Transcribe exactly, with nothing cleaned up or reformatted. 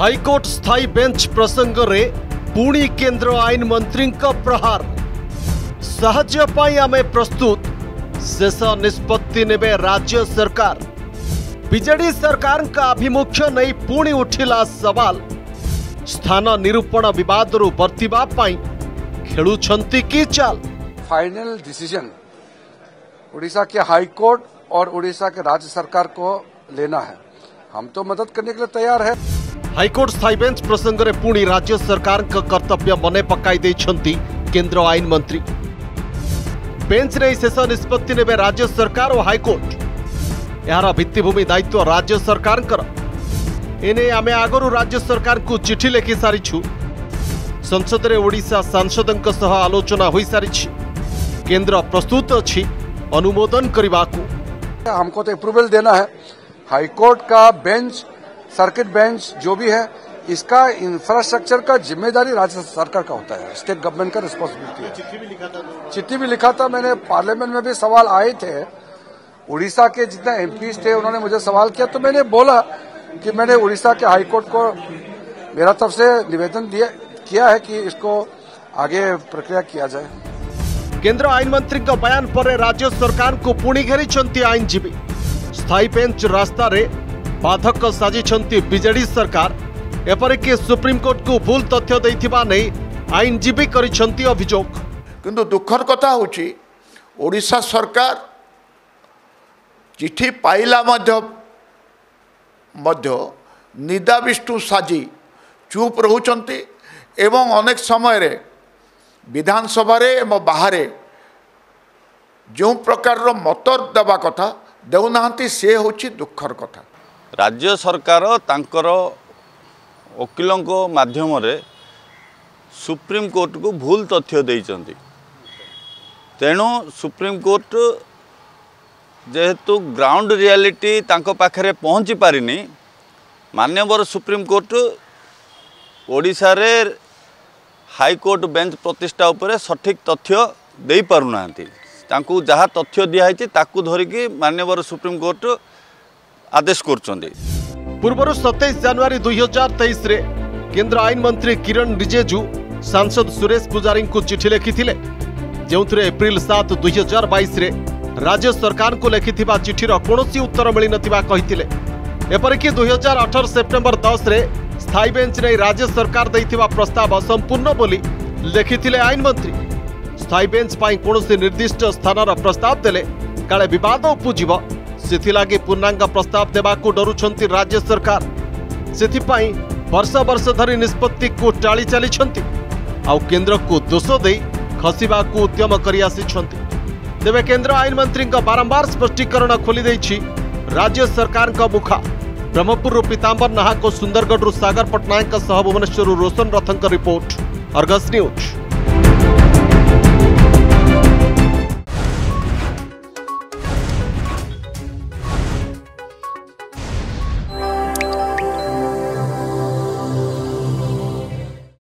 High court स्थायी bench प्रसंग में पुणी केंद्र आईन मंत्री प्रहार साहाय्य आमे प्रस्तुत शेष निष्पत्ति नेबे राज्य सरकार। बीजेडी सरकार का आभिमुख्य नहीं पुणी उठिला सवाल। स्थान निरूपण विवाद रु बर्तिबा पाई खेलुछंती की चाल। फाइनल डिसीजन उड़ीसा के हाईकोर्ट और उड़ीसा के राज्य सरकार को लेना है। हम तो मदद करने के लिए तैयार है। हाईकोर्ट स्थायी बेंच प्रसंग में पुणी राज्य सरकार का कर्तव्य मने पकाई देछंती केंद्र आईन मंत्री। बेंच ने शेष निष्पत्ति नेबे राज्य सरकार और हाईकोर्ट। यार भित्तिभूमि दायित्व राज्य सरकार। एने आमे आगरू राज्य सरकार को चिठी लेखि सारिछु। संसद रे ओडिशा सांसदनक सह आलोचना होई सारिछि। केंद्र प्रस्तुत अछि अनुमोदन करबाकू। हमको तो अप्रूवल देना है। हाईकोर्ट का बेंच, सर्किट बेंच जो भी है, इसका इंफ्रास्ट्रक्चर का जिम्मेदारी राज्य सरकार का होता है। स्टेट गवर्नमेंट का रिस्पॉन्सिबिलिटी है। चिट्ठी भी लिखा था चिट्ठी भी लिखा था मैंने। पार्लियामेंट में भी सवाल आए थे। उड़ीसा के जितने एम पी थे उन्होंने मुझे सवाल किया, तो मैंने बोला कि मैंने उड़ीसा के हाईकोर्ट को मेरा तरफ से निवेदन दिया किया है कि इसको आगे प्रक्रिया किया जाए। केंद्र आईन मंत्री का बयान पर राज्य सरकार को पुणी घेरी आईनजीवी। स्थायी बेंच रास्ता रे बाधक साजिछंती बीजेडी सरकार। एपरिक सुप्रीमकोर्ट को भूल तथ्य देथिबा नै आईनजीवी करिछंती अभियोग। किंतु दुखर कथा होछि ओडिशा सरकार चिठी पाइला मध्य मध्य निदा विष्णु साजी चुप रुचंती एवं अनेक समय रे विधानसभा रे एवं बाहरे जो प्रकार रो मत देवा कथा देउनांती से होछि दुखर कथा। राज्य सरकार तांकर वकिलों को माध्यम रे सुप्रीम कोर्ट को भूल तथ्य देइचंती। तेणु सुप्रीम कोर्ट जेहेतु ग्राउंड रियालीटी तांको पाखरे पहुँची पारिनी। मान्यवर सुप्रीम कोर्ट ओडिशा रे हाई कोर्ट बेंच प्रतिष्ठा उपरे सठिक तथ्य दे पारुनांती। तांको जहाँ तथ्य दिया है ताकू धरिकी मान्यवर सुप्रीम कोर्ट आदेश करचंदी। पूर्व सतैश जनवरी दुई हजार तेईस केंद्र आईन मंत्री किरण रिजेजू सांसद सुरेश पुजारी को चिठी लिखी थे, जो एप्रिल सात दुई हजार बाईस राज्य सरकार को लिखि चिठीर कौनसी उत्तर मिल नपरिक दुई हजार अठर सेप्टेम्बर दस रे स्थायी बेंच नहीं राज्य सरकार देथिबा प्रस्ताव असंपूर्ण बोली लिखि आईन मंत्री। स्थायी बेंच पर कौन निर्दिष्ट स्थानर प्रस्ताव देले काले विवाद उपजिव से पूर्णांग प्रस्ताव देवा को डरुछंती राज्य सरकार। से वर्ष वर्ष धरी निष्पत्ति को टाली चली आउ केंद्र को दोष दे खसवा को उद्यम कर आसी। तेबे केंद्र आईन मंत्री का बारंबार स्पष्टीकरण खोली देछि राज्य सरकार का मुखा। ब्रह्मपुर पीतांबर नाहा को सुंदरगढ़ सागर पटनायक सह भुवनेश्वर रोशन रथंक रिपोर्ट, अर्गस न्यूज।